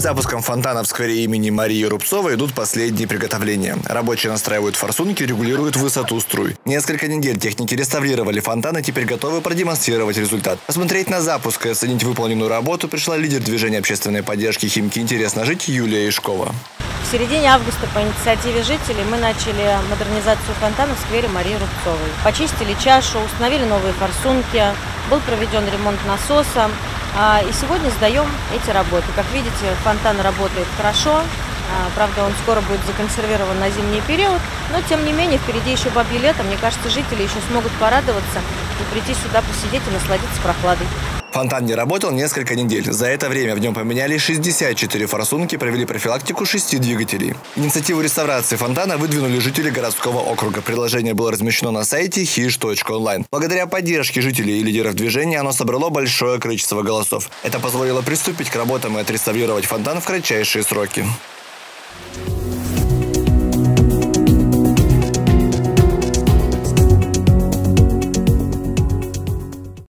Перед запуском фонтана в сквере имени Марии Рубцовой идут последние приготовления. Рабочие настраивают форсунки, регулируют высоту струй. Несколько недель техники реставрировали фонтан и теперь готовы продемонстрировать результат. Посмотреть на запуск и оценить выполненную работу пришла лидер движения общественной поддержки «Химки. Интересно жить» Юлия Ишкова. В середине августа по инициативе жителей мы начали модернизацию фонтана в сквере Марии Рубцовой. Почистили чашу, установили новые форсунки, был проведен ремонт насоса. И сегодня сдаем эти работы. Как видите, фонтан работает хорошо. Правда, он скоро будет законсервирован на зимний период. Но, тем не менее, впереди еще бабье лето. Мне кажется, жители еще смогут порадоваться и прийти сюда посидеть и насладиться прохладой. Фонтан не работал несколько недель. За это время в нем поменяли 64 форсунки, провели профилактику 6 двигателей. Инициативу реставрации фонтана выдвинули жители городского округа. Предложение было размещено на сайте хиж.онлайн. Благодаря поддержке жителей и лидеров движения оно собрало большое количество голосов. Это позволило приступить к работам и отреставрировать фонтан в кратчайшие сроки.